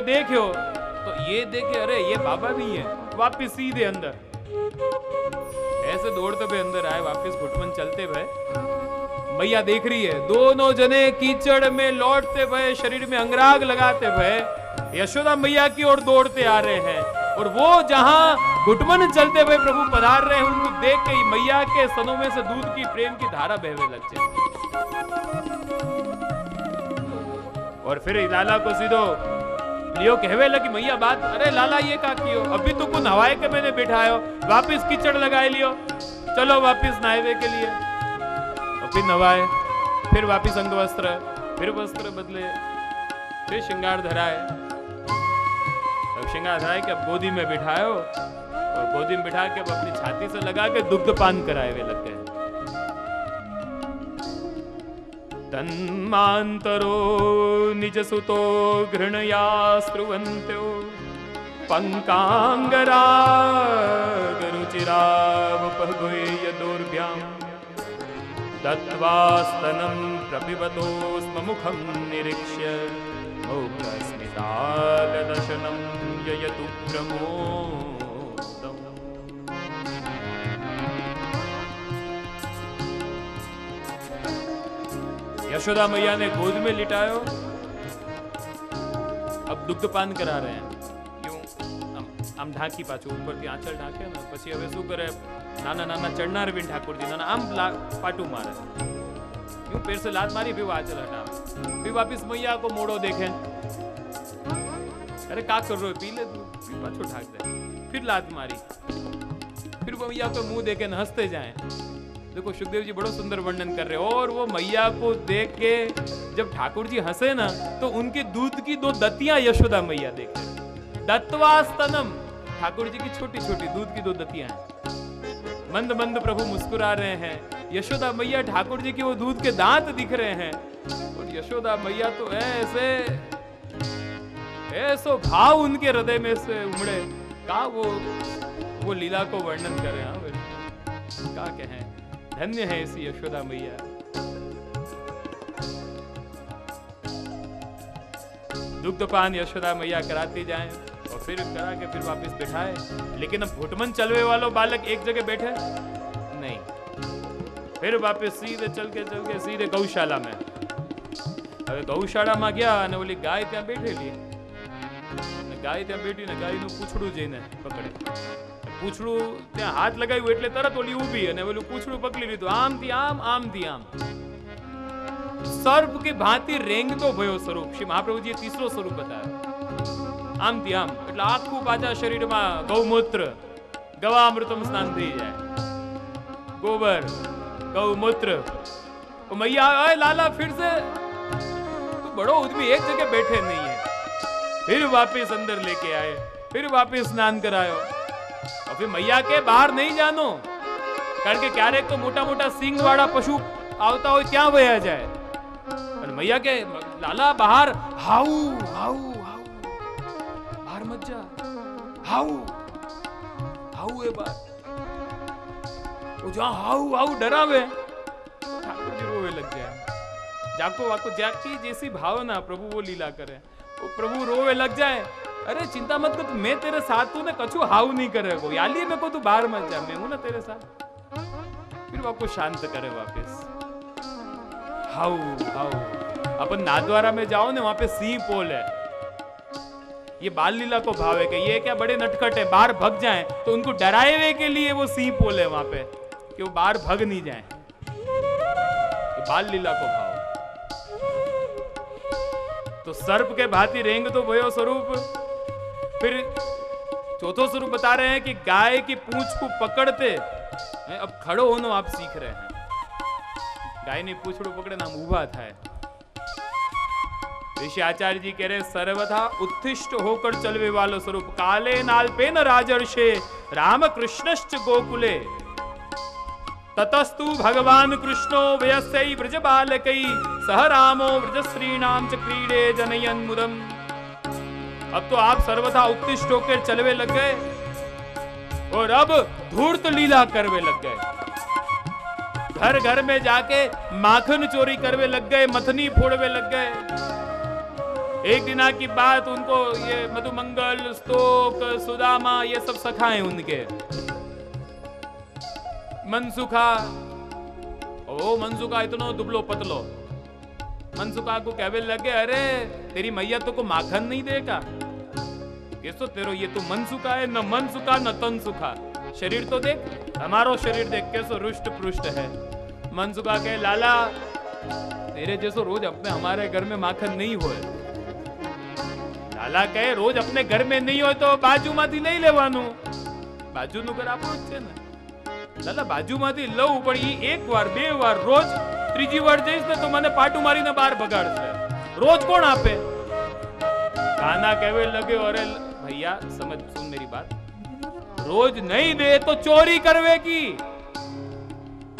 के देखो तो ये देखे अरे ये बाबा भी है, वापिस सीधे अंदर ऐसे दौड़ते हुए अंदर आए, वापिस घुटमन चलते भय। मैया देख रही है, दोनों जने कीचड़ में लौटते भय, शरीर में अंगराग लगाते भय यशोदा मैया की ओर दौड़ते आ रहे हैं। और वो जहां घुटमन चलते हुए प्रभु पधार रहे हैं, उनको देख के मैया के सनों में से दूध की प्रेम की धारा बहने लग जाती। और फिर लाला को सीधो लियो कहवे लगी मैया बात, अरे लाला ये का कियो, अभी तो कुन हवाए के मैंने बिठायो, वापिस कीचड़ लगाए लियो, चलो वापिस नहावे के लिए। और फिर नवाए, फिर वापिस अंगवस्त्र, फिर वस्त्र बदले, फिर श्रृंगार धराए, श्रृंगार धराए के अब गोदी में बिठायो, और गोदी में बिठा के अब अपनी छाती से लगा के दुग्धपान कराए हुए लग गए। तन्मांतरो निज सुतो घृणया स्रुवन्त्यो पंकांगराग रुचिरावपह्वय दोर्भ्यां दत्वा स्तनं प्रपिबतो स्म मुखं निरीक्ष्य मौकस्मितागदशनं ययतु प्रमोदम्। यशोदा मैया ने गोद में लिटायो, अब दुग्धपान करा रहे हैं। क्यों आम ढाकी पाछो ऊपर की आंचल ढाके ना, पछी हवे शुं करे नाना नाना चढ़नार भी ठाकुर जी नाना आम पाटू मारे, यूं पैर से लात मारी फिर आंचल हटा, फिर वापिस मैया को मोड़ो देखे, अरे का कर रहे हो पी ले तू, फिर पाछो ढाक दे, फिर लात मारी, फिर वो मैया को मुंह देके हंसते जाए। देखो सुखदेव जी बड़ो सुंदर वर्णन कर रहे हैं। और वो मैया को देख के जब ठाकुर जी हंसे ना तो उनके दूध की दो दतियां यशोदा मैया देखे, दत्वास्तनम, ठाकुर जी की छोटी छोटी दूध की दो दतियां, मंद मंद प्रभु मुस्कुरा रहे हैं, यशोदा मैया ठाकुर जी के वो दूध के दांत दिख रहे हैं। और यशोदा मैया तो ऐसे ऐसो भाव उनके हृदय में से उमड़े, का वो लीला को वर्णन कर रहे हैं, का कहें, धन्य है ऐसी यशोदा मैया। दुग्धपान यशोदा मैया कराती जाएं और फिर करा के फिर वापस बिठाए, लेकिन अब घुटमन चलवे वालों बालक एक जगह बैठे नहीं, फिर वापस सीधे चल के सीधे गौशाला में। अब गौशाला में गया ने बोली गाय त्या बैठेली, गाय त्या बेटी ने गाय નું પૂંછડું જઈને પકડે, પૂંછડું ત્યાં હાથ લગાવ્યું એટલે તરત ઓલી ઊભી અને ઓલું પૂંછડું પકડી લીધું, આમ થી આમ सर्प की भांति रेंगतो भयो स्वरूप, श्री महाप्रभुजीએ तीसरो स्वरूप बताया, आम થી आम એટલે આખું પાછા શરીરમાં ગૌમૂત્ર ગવામૃતમ સ્નાન થઈ જાય, गोबर गौमूत्र। मैया आए लाला फिर से तो बड़ो उद्यमी, एक जगह बैठे नहीं है, फिर वापस अंदर लेके आए, फिर वापस स्नान करायो, और फिर मैया के बाहर नहीं जानो, कारण के क्यारे तो मोटा मोटा सींग वाला पशु आवता हो क्या वया जाए, और मैया के लाला बाहर हाउ हाउ हाउ, बाहर मत जा, हाउ हाउ ए बार वो जहां हाउ हाउ डरावे, ठाकुर जी रोवे लग जाए, जाको वाको जाकी जैसी भावना प्रभु वो लीला करे, प्रभु रोवे लग जाए, अरे चिंता मत कर, मैं तेरे साथ हूं, कछु हाउ नहीं करे को, याली में को तू बाहर मत जा, मैं हूं ना तेरे साथ। फिर वो आपको शांत करे वापस, हाउ हाउ। अपन नादवारा में जाओ ना, वहां पे सिंह पोल है, ये बाल लीला को भाव है कि ये क्या बड़े नटखट है, बाहर भग जाए तो उनको डराए हुए के लिए वो सिंह पोल है वहां पे, कि वो बाहर भग नहीं जाए, बाल लीला को भाव। तो सर्प के भांति रेंग तो भयो स्वरूप, फिर चौथो स्वरूप बता रहे हैं कि गाय की पूंछ को पकड़ते, अब खड़ो होनो आप सीख रहे हैं, गाय ने पूंछ को पकड़े नाम उभा था। ऋषि आचार्य जी कह रहे सर्वथा उत्थिष्ट होकर चलवे वालो स्वरूप, काले नाल्पे न राजर्षे राम कृष्णश्च गोकुले ततस्तु भगवान कृष्णो वयस्यै व्रजबालकै सह रामो व्रजश्रीणां च क्रीडे जनयन् मुदम्। अब तो आप सर्वथा उत्तिष्ट होकर चलवे लग गए और अब धूर्त लीला करवे लग गए, घर घर में जाके माखन चोरी करवे लग गए, मथनी फोड़वे लग गए, एक दिन की बात उनको ये मधुमंगल, स्तोक, सुदामा ये सब सखाएं उनके। मनसुखा, ओ मनसुखा इतनो दुबलो पतलो, मनसुखा को कहवे लगे अरे तेरी मैया तो को माखन नहीं देगा, ये तो तेरो ये तो मनसुखा है, न मन सुखा न तन सुखा, शरीर तो देख हमारो शरीर देख कैसो रुष्ट पृष्ट है। मनसुखा कहे लाला तेरे जैसो रोज अपने हमारे घर में माखन नहीं होए। लाला कहे रोज अपने घर में नहीं हो तो बाजूમાંથી લઈ લેવાનું, બાજુનું ઘર આપણું જ છે ને લાલા, બાજુમાંથી લઉં પણ ઈ એકવાર બે વાર, રોજ ત્રીજી વાર જઈશ ને તો મને પાટું મારીને બહાર ભગાડશે, રોજ કોણ આપે? કાના કહેવે લગ્યો અરે ભૈયા સમજ सुन मेरी बात, રોજ નહીં દે તો ચોરી કરવેગી,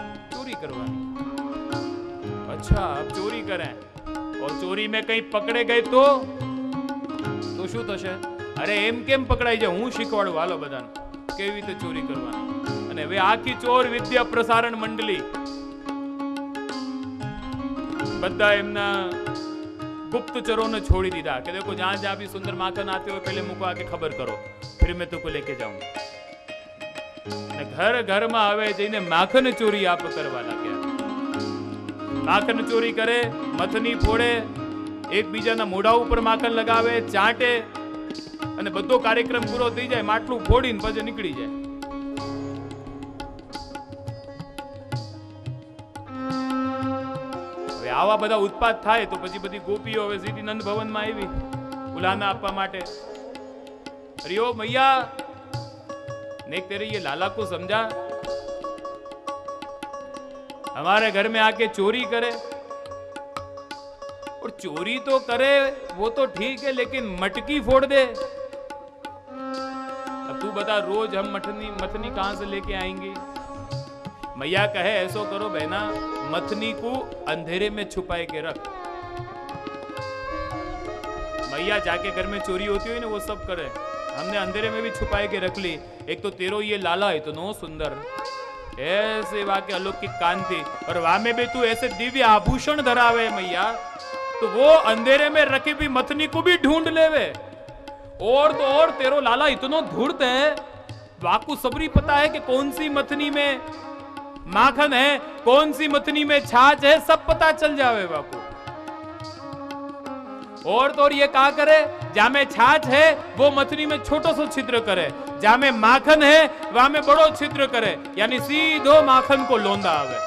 ચોરી કરવાની, અચ્છા अब ચોરી કરે और ચોરી में कहीं पकड़े गए तो શું થશે? અરે એમ કેમ પકડાઈ જાય, હું શીખવાડું હાલો બધાને કેવી રીતે ચોરી કરવાની। અને હવે આખી ચોર વિદ્યા પ્રસારણ મંડળી બધા એમના ગુપ્તચરોને છોડી દીધા કે દેખો જ્યાં જ્યાં ભી સુંદર માખન આતે હોય પહેલે મૂકો આકે ખબર કરો ફિર મેં તુકો લેકે જાઉં। અને ઘર ઘરમાં હવે જઈને માખન ચોરી આપ કરવા લાગ્યા, માખન ચોરી કરે, મથની ફોડે, એકબીજાના મોઢા ઉપર માખણ લગાવે, ચાટે અને બધો કાર્યક્રમ પૂરો થઈ જાય, માટલું ફોડીને પછી નીકળી જાય। હવે આવા બધા ઉત્પાત થાય તો પછી બધી ગોપીઓ હવે સીધી નંદ ભવનમાં આવી ઉલાના આપવા માટે। અરે ઓ મૈયા નેક તેરે યે લાલા કો સમજા, हमारे घर में आके चोरी करे, और चोरी तो करे वो तो ठीक है लेकिन मटकी फोड़ दे, अब तू बता रोज हम मथनी कहां से लेके आएंगे? मैया कहे ऐसो करो बहना, मथनी को अंधेरे में छुपाए के रख, मैया जाके घर में चोरी होती हुई ना वो सब करे, हमने अंधेरे में भी छुपाए के रख ली। एक तो तेरो ये लाला इतना सुंदर ऐसे वाके अलौकिक कांति, और वहां में भी तू ऐसे दिव्य आभूषण धरावे मैया, तो वो अंधेरे में रखी भी मथनी को भी ढूंढ लेवे। और तो और तेरो लाला इतना धूर्त है, वाकु सबरी पता है कि कौन सी मथनी में माखन है, कौन सी मथनी में छाछ है, सब पता चल जावे वाकु। और तो और ये कहा करे जामे छाछ है वो मथनी में छोटो सो छिद्र करे, जामे माखन है वहां में बड़ो छिद्र करे, यानी सीधो माखन को लोंदा आवे,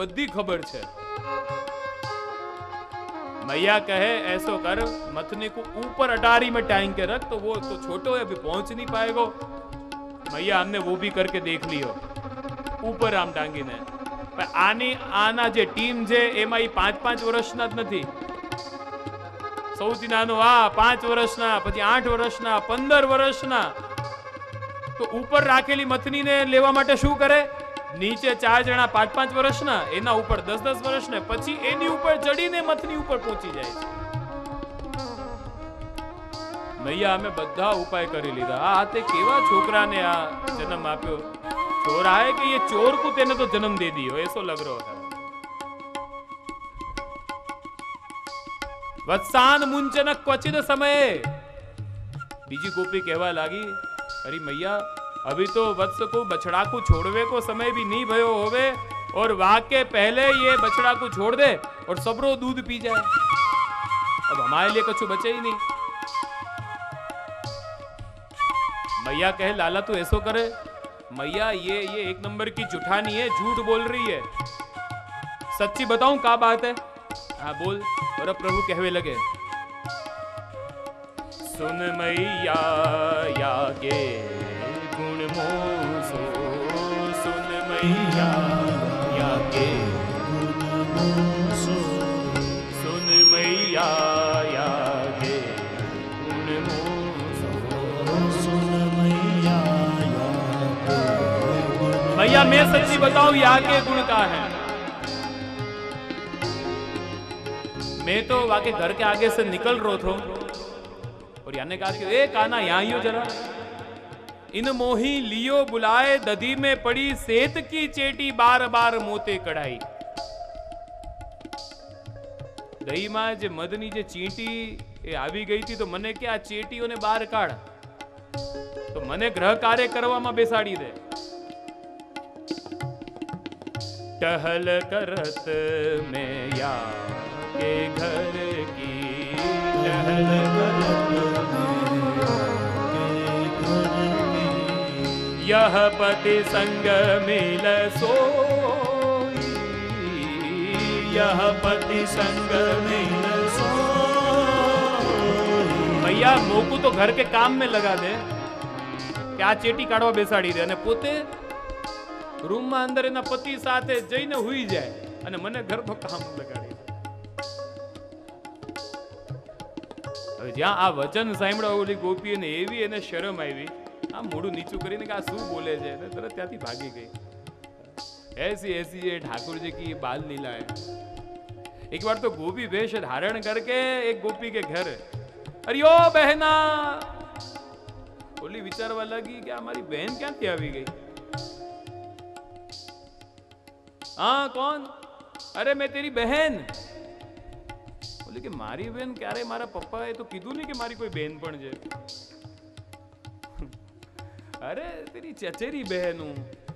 बधी खबर छे। मैया कहे ऐसो कर मथनी को ऊपर अटारी में टांग के रख, तो वो तो छोटो है अभी पहुंच नहीं पाएगा। मैया हमने वो भी करके देख लियो, ऊपर आम टांगी ने, पर आना जे टीम जे एमा ई 5-5 वर्षना ज नथी, सौथी नानो आ 5 वर्षना, પછી 8 वर्षना, 15 वर्षना। तो ऊपर રાખેલી મથની ને લેવા માટે શું કરે? નીચે 4 જણા 5-5 વર્ષના, એના ઉપર 10-10 વર્ષને, પછી એની ઉપર ચડીને મથની ઉપર પહોંચી જાય છે। મૈયા અમે બધા ઉપાય કરી લીધા। આ તે કેવા છોકરાને આ જન્મ આપ્યો, ચોર આય કે યે ચોર કો તેને તો જન્મ દે દીયો એસો લગ રહ્યો है। વત્સાન મુંચન ક્વચિત સમયે બીજી ગોપી કહેવા લાગી અરે મૈયા अभी तो वत्स को बछड़ा को छोड़वे को समय भी नहीं भयो होवे, और वाके पहले ये बछड़ा को छोड़ दे और सबरो दूध पी जाए, अब हमारे लिए कुछ बचे ही नहीं। मैया कहे लाला तू ऐसो करे, मैया ये एक नंबर की जुठानी है, झूठ बोल रही है, सच्ची बताऊं क्या बात है? हाँ बोल। और प्रभु कहवे लगे सुन मैया याके गुण मोसो, सुन मैया याके गुण मोसो, सुन मैया याके गुण मोसो, सुन मैया याके गुण। मैया मैं सच्ची बताऊं याके गुण का है, मैं तो वाके घर के आगे से निकल रो थो और याने कहा कि ए काना यहाँ ही हो जरा, इन मोही लियो बुलाए, दधी में पड़ी सेत की चेटी, बार बार मोते कढ़ाई। दही में जो मधनी जो चींटी ए आवी गई थी तो मने क्या चेटीओ ने बाहर काढ़ तो मने ग्रह कार्य करवामां बेसाड़ी दे। टहल करत में या के घर की टहल करत यह पति संग मिल सोई यह पति संग मिल सोई। भैया मोकू तो घर के काम में लगा दे क्या चेटी काढ़वा बेसाड़ी दे अने पोते रूम में अंदर एना पति साथ जईने हुई जाए अने मने घर को काम लगाड़ी दे। ज्यां आ वचन सांभळ्या ओली गोपी ने एवी एने शरम आई मोड़ू नीचू करीने का शू बोले तरत त्याथी भागी गई। ऐसी ऐसी ये ठाकुर जी की बाल लीला है। एक बार तो गोपी वेश धारण करके एक गोपी के घर अरे ओ बहना बोली विचारवा लगी कि हमारी बहन क्या थी आवी गई। हाँ कौन? अरे मैं तेरी बहन। बोली कि मारी बहन क्यारे मारा पप्पा है तो कीधु नहीं कि मारी कोई बहन पण छे। अरे तेरी चचेरी बहन हूँ।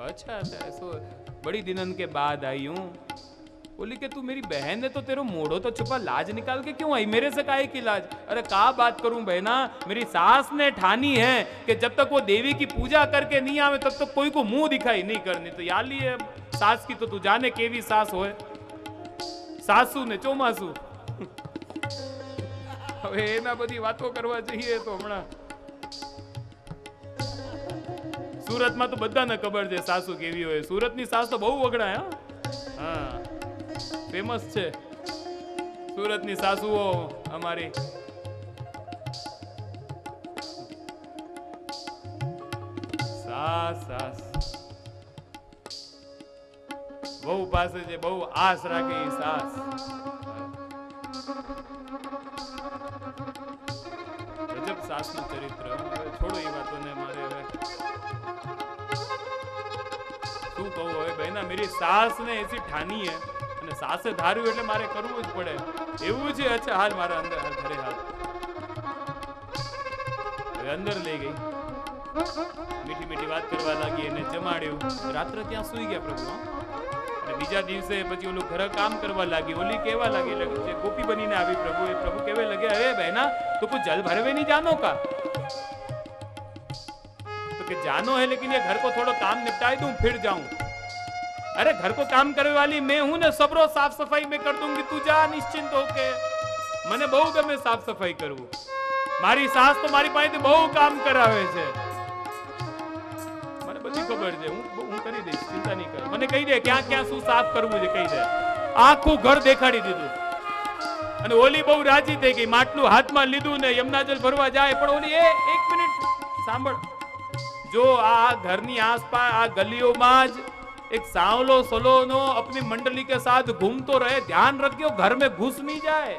अच्छा ऐसो बड़ी दिनन के बाद आई हूँ। बोली कि तू मेरी बहन है तो तेरो मोड़ो तो छुपा लाज निकाल के क्यों आई मेरे से काहे की लाज। अरे का बात करूं बहना मेरी सास ने ठानी है कि जब तक वो देवी की पूजा करके नहीं आवे तब तक कोई को मुंह दिखाई नहीं करनी। तो याली है सास की तो तू जाने केवी सास होए सासू ने चौमासू। હવે એના બધી વાતો કરવા જઈએ તો હમણાં सूरत में तो बदा ने खबर है सासू केवी होय। सूरत नी सास तो बहुत वगड़ा है। हाँ फेमस है सूरत नी सासू हमारी। सास सास बहु पास जे बहु आस राखे सास। गजब सास नु चरित्र। छोड़ो ये बातों ने मारे बहना मेरी सास ने ऐसी ठानी है અને સાસે ધાર્યું એટલે મારે કરવું જ પડે એવું છે। અચ્છા હાલ મારા અંદર હાલ ઘરે હાલ અંદર લઈ ગઈ મીઠી મીઠી વાત કરવા લાગી એને જમાડ્યું રાત્રે ત્યાં સુઈ ગયા પ્રભુ અને બીજા દિવસે પછી ઓલું ઘરે કામ કરવા લાગી ઓલી કેવા લાગી લગી ગોપી બનીને આવી પ્રભુ એ પ્રભુ કેવે લાગે હે બહેના તું કોઈ જલ ભરવે નહીં જાનો કા તો કે જાનો હે લેકિન ये घर को थोड़ा काम निपटाई दूं फिर जाऊं। अरे घर को काम करने वाली मैं हूं ना सबरो साफ सफाई में कर दूंगी तू जा निश्चिंत होके। मने बहु गमे साफ सफाई करवू मारी सास तो मारी पाए बहु काम करावे छे मने बधी खबर छे हूं करी दे चिंता नहीं कर। मने कही दे क्या क्या सु साफ करवू छे कही दे। आखो घर देखाड़ी दीधुं अने ओली बहु राजी थई गई માટલું हाथ में लीधुं ने यमुनाजल भरवा जाए पण ओली ए एक मिनिट सांभळ जो आ घर नी आसपास आ गलियों में ज एक सांवलो सलोनो अपनी मंडली के साथ घूमतो रहे ध्यान रखियो घर में घुस नहीं जाए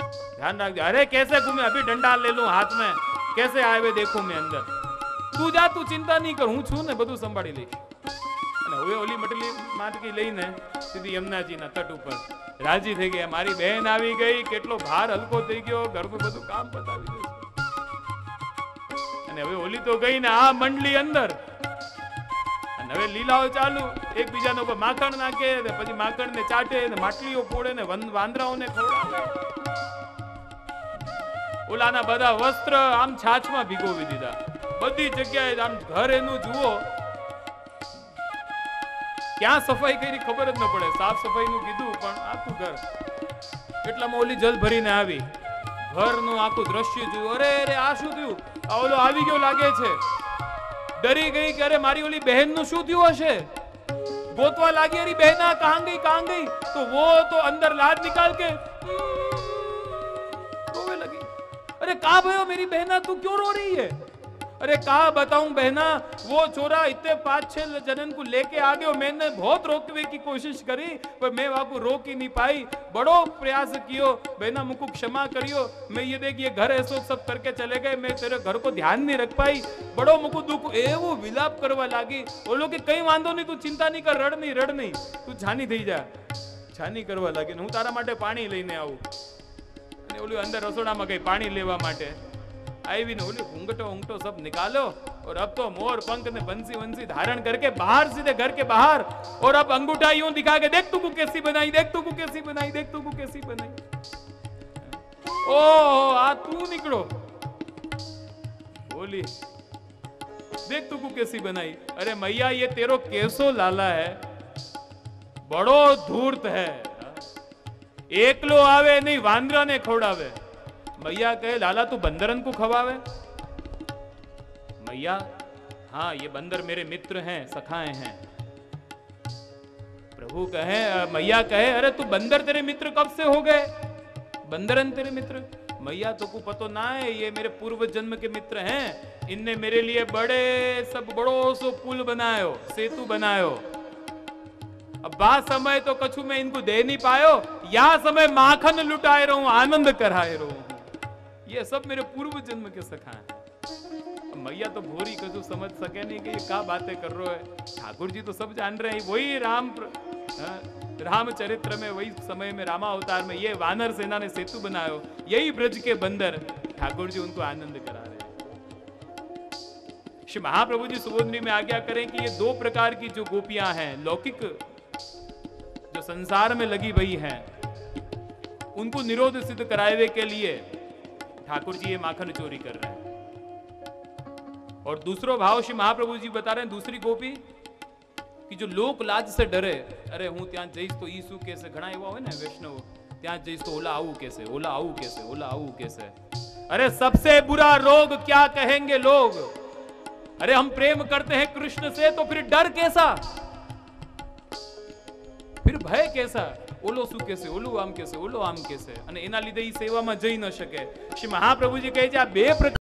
ध्यान रख। अरे कैसे घूमे अभी डंडा ले लूं हाथ में कैसे आए हुए देखूं मैं अंदर। तू जा तू चिंता नहीं कर हूं छू ने बधु संभाळी ले। હવે ઓલી મંડલી માટકી લઈને સીધી યમુનાજીના તટ ઉપર રાજી થઈ ગયા મારી બહેન આવી ગઈ કેટલો ભાર હલકો થઈ ગયો ઘરનું બધું કામ પતાવી દીધું અને હવે ઓલી તો ગઈ ને આ મંડલી અંદર હવે લીલાઓ ચાલુ એકબીજાનો પર માખણ નાખે ને પછી માખણને ચાટે ને માટલીઓ ફોડે ને વાંદરાઓને ખવડાવે ઓલાના બધા વસ્ત્ર આમ છાછમાં ભીગોવી દીધા બધી જગ્યાએ આમ ઘર એનું જુઓ ક્યાં સફાઈ કરી ખબર જ ન પડે સાફ સફાઈનું કીધું પણ આખું ઘર એટલામાં ઓલી જલ ભરીને આવી ઘરનું આખું દ્રશ્ય જોયું અરે અરે આ શું થયું આ ઓલો આવી ગયો લાગે છે डरी गई कि अरे मारी ओली बहन नु शू थयु हशे गोतवा लागी अरे बहना कहां गई तो वो तो अंदर लाज निकाल के रोवे लगी। अरे का भयो मेरी बहना तू क्यों रो रही है। अरे का बताऊं बहना वो छोरा इतने 5-6 जनन को लेके आ गयो मैंने बहुत रोकवे की कोशिश करी पर मैं वाको रोक ही नहीं पाई बड़ो प्रयास कियो बहना मुझको क्षमा करियो मैं ये देख ये घर ऐसो सब करके चले गए मैं तेरे घर को ध्यान नहीं रख पाई बड़ो मुझको दुख एवो विलाप करवा लागी। बोलो कि कई वांधो नहीं तू चिंता नहीं कर रड़ नहीं तू छानी थी जा છાની કરવા લાગે ને હું તારા માટે પાણી લઈને આવું. અને ઓલી અંદર રસોડામાં ગઈ પાણી લેવા માટે, આવીને ઓલી ઘૂંઘટો ઊંઘટો સબ નિકાલો और अब तो मोर पंख ने बंसी वंसी धारण करके बाहर सीधे घर के बाहर, और अब अंगूठा यूं दिखा के देख तू को कैसी बनाई, देख तू को कैसी बनाई, देख तू को कैसी बनाई। ओ आ तू निकलो बोली देख तू को कैसी बनाई। अरे मैया ये तेरो कैसो लाला है, बड़ो धूर्त है, एकलो आवे नहीं वांद्रा ने खोड़ावे। मैया कहे लाला तू बंदरन को खवावे। मैया हाँ ये बंदर मेरे मित्र हैं, सखाए हैं। प्रभु कहे मैया कहे अरे तू बंदर तेरे मित्र कब से हो गए, बंदरन तेरे मित्र। मैया तो को पतो ना है ये मेरे पूर्व जन्म के मित्र हैं, इनने मेरे लिए बड़े सब बड़ो सो पुल बनायो, सेतु बनायो। अब बा समय तो कछु में इनको दे नहीं पायो, या समय माखन लुटाए रहूं, आनंद कराए रहूं। ये सब मेरे पूर्व जन्म के सखा है। मैया तो भोरी कछु समझ सके नहीं कि ये क्या बातें कर रहे है। ठाकुर जी तो सब जान रहे हैं, वही रामचरित्र में वही समय में रामावतार में ये वानर सेना ने सेतु बनायो, यही ब्रज के बंदर। ठाकुर जी उनको आनंद करा रहे हैं। श्री महाप्रभु जी सुबोधनी में आज्ञा करें कि ये दो प्रकार की जो गोपियां हैं, लौकिक जो संसार में लगी हुई है, उनको निरोध सिद्ध कराए के लिए ठाकुर जी ये माखन चोरी कर रहे हैं। और दूसरो भाव श्री महाप्रभु जी बता रहे हैं, दूसरी गोपी कि जो लोक लाज से डरे। अरे हूँ त्यां जईश तो ई शू कैसे, घणा एवा होय ने वैष्णव, त्यां जईश तो ओला आवू कैसे, ओला आवू कैसे, ओला आवू कैसे। अरे सबसे बुरा रोग क्या कहेंगे लोग। अरे हम प्रेम करते हैं कृष्ण से तो फिर डर कैसा, फिर भय कैसा, ઓલો શું કેસે, ઓલું આમ કેસે, ઓલો આમ કેસે, અને એના લીધે એ સેવામાં જઈ ન શકે। શ્રી મહાપ્રભુજી કહે છે આ બે પ્રકાર